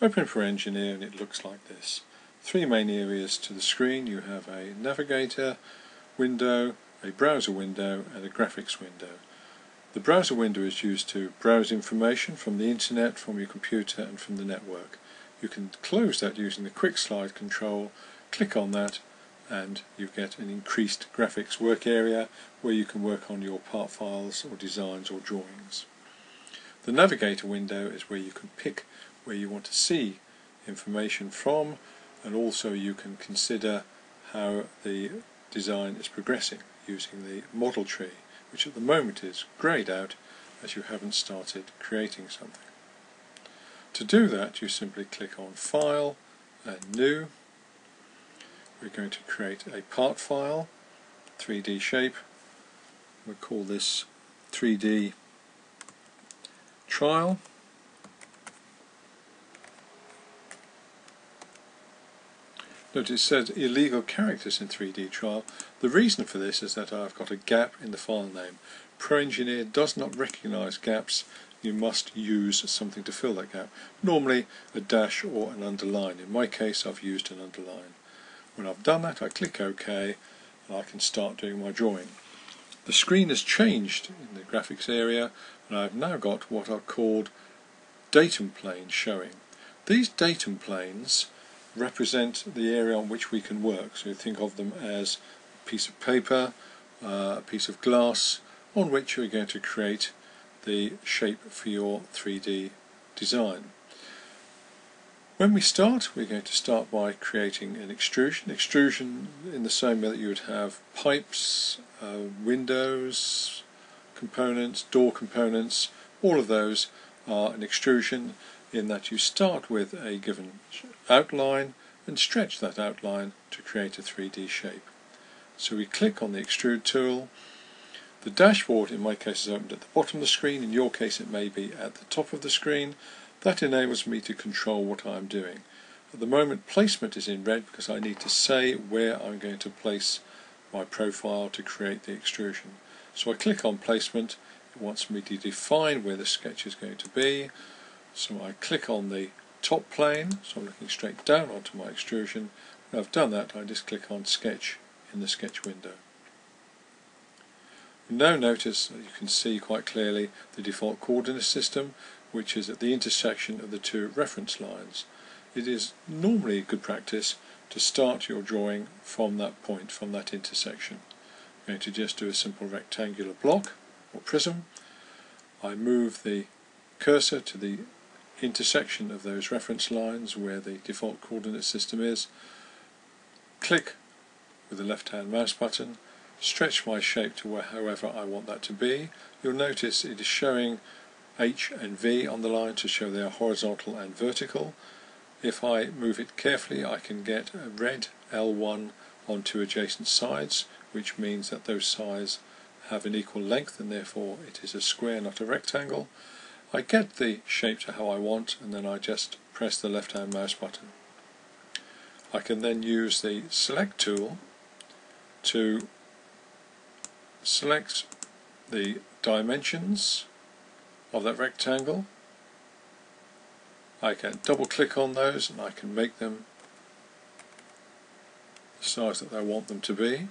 Open Pro/ENGINEER and it looks like this. Three main areas to the screen. You have a navigator window, a browser window and a graphics window. The browser window is used to browse information from the internet, from your computer and from the network. You can close that using the quick slide control, click on that and you get an increased graphics work area where you can work on your part files or designs or drawings. The navigator window is where you can pick where you want to see information from, and also you can consider how the design is progressing using the model tree, which at the moment is greyed out as you haven't started creating something. To do that you simply click on File and New. We're going to create a part file, 3D shape. We'll call this 3D trial. Notice it says illegal characters in 3D trial. The reason for this is that I've got a gap in the file name. Pro/ENGINEER does not recognise gaps. You must use something to fill that gap. Normally a dash or an underline. In my case I've used an underline. When I've done that I click OK and I can start doing my drawing. The screen has changed in the graphics area and I've now got what are called datum planes showing. These datum planes represent the area on which we can work, so you think of them as a piece of paper, a piece of glass on which you're going to create the shape for your 3D design. When we start, we're going to start by creating an extrusion. Extrusion in the same way that you would have pipes, windows, components, door components, all of those are an extrusion in that you start with a given outline and stretch that outline to create a 3D shape. So we click on the extrude tool. The dashboard in my case is opened at the bottom of the screen, in your case it may be at the top of the screen. That enables me to control what I'm doing. At the moment placement is in red because I need to say where I'm going to place my profile to create the extrusion. So I click on placement, it wants me to define where the sketch is going to be. So I click on the top plane, so I'm looking straight down onto my extrusion. When I've done that I just click on sketch in the sketch window. Now notice that you can see quite clearly the default coordinate system, which is at the intersection of the two reference lines. It is normally good practice to start your drawing from that point, from that intersection. I'm going to just do a simple rectangular block or prism. I move the cursor to the intersection of those reference lines where the default coordinate system is. Click with the left hand mouse button, stretch my shape to however I want that to be. You'll notice it is showing H and V on the line to show they are horizontal and vertical. If I move it carefully I can get a red L1 on two adjacent sides, which means that those sides have an equal length and therefore it is a square, not a rectangle. I get the shape to how I want and then I just press the left hand mouse button. I can then use the select tool to select the dimensions of that rectangle. I can double click on those and I can make them the size that I want them to be.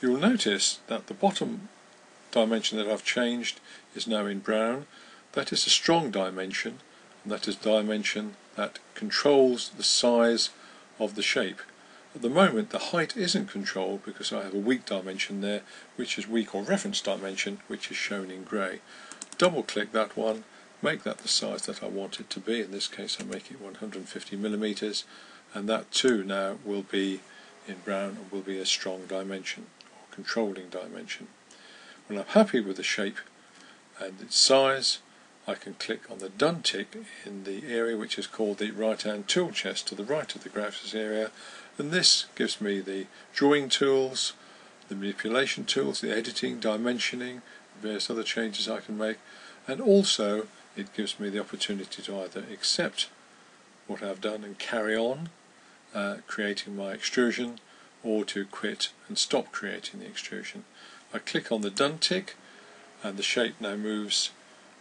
You'll notice that the bottom dimension that I've changed is now in brown. That is a strong dimension, and that is a dimension that controls the size of the shape. At the moment the height isn't controlled because I have a weak dimension there, which is weak or reference dimension, which is shown in grey. Double click that one, make that the size that I want it to be. In this case I make it 150mm, and that too now will be in brown and will be a strong dimension or controlling dimension. When I'm happy with the shape and its size, I can click on the done tick in the area which is called the right hand tool chest to the right of the graphics area, and this gives me the drawing tools, the manipulation tools, the editing, dimensioning, various other changes I can make, and also it gives me the opportunity to either accept what I've done and carry on creating my extrusion, or to quit and stop creating the extrusion. I click on the done tick and the shape now moves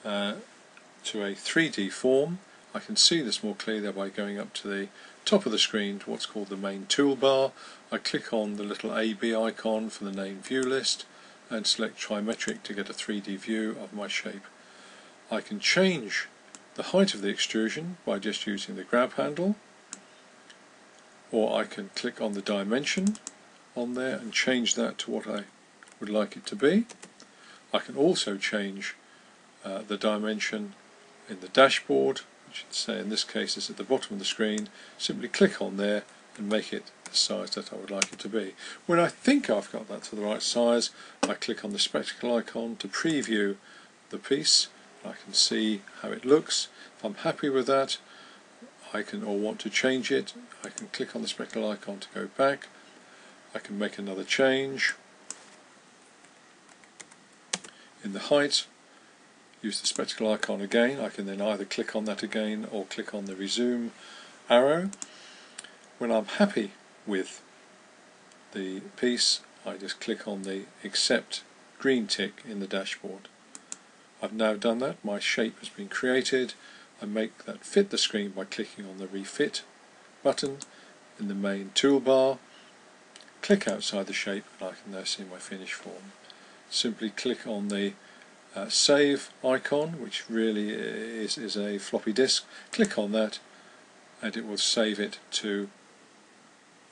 to a 3D form. I can see this more clearly by going up to the top of the screen to what's called the main toolbar. I click on the little AB icon for the name view list and select trimetric to get a 3D view of my shape. I can change the height of the extrusion by just using the grab handle, or I can click on the dimension on there and change that to what I would like it to be. I can also change the dimension in the dashboard, which say in this case is at the bottom of the screen. Simply click on there and make it the size that I would like it to be. When I think I've got that to the right size, I click on the spectacle icon to preview the piece. I can see how it looks. If I'm happy with that, I can, or want to change it, I can click on the spectacle icon to go back. I can make another change in the height, use the spectacle icon again. I can then either click on that again or click on the resume arrow. When I'm happy with the piece, I just click on the accept green tick in the dashboard. I've now done that, my shape has been created. I make that fit the screen by clicking on the refit button in the main toolbar. Click outside the shape and I can now see my finished form. Simply click on the save icon, which really is a floppy disk. Click on that and it will save it to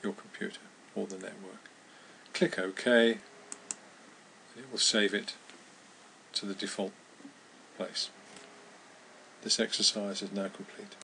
your computer or the network. Click OK and it will save it to the default place. This exercise is now complete.